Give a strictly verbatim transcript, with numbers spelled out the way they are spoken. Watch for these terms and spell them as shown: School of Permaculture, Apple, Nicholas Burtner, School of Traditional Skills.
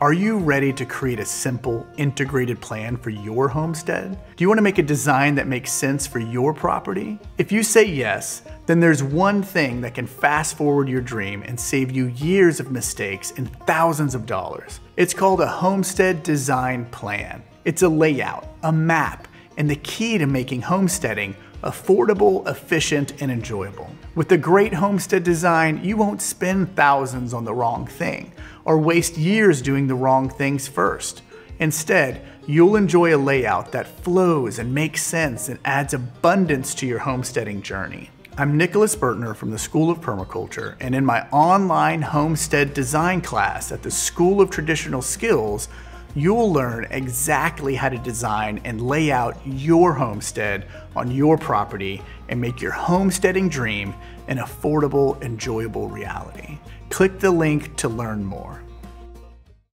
Are you ready to create a simple, integrated plan for your homestead? Do you want to make a design that makes sense for your property? If you say yes, then there's one thing that can fast forward your dream and save you years of mistakes and thousands of dollars. It's called a homestead design plan. It's a layout, a map, and the key to making homesteading affordable, efficient, and enjoyable. With a great homestead design, you won't spend thousands on the wrong thing or waste years doing the wrong things first. Instead, you'll enjoy a layout that flows and makes sense and adds abundance to your homesteading journey. I'm Nicholas Burtner from the School of Permaculture, and in my online homestead design class at the School of Traditional Skills, you'll learn exactly how to design and lay out your homestead on your property and make your homesteading dream an affordable, enjoyable reality. Click the link to learn more.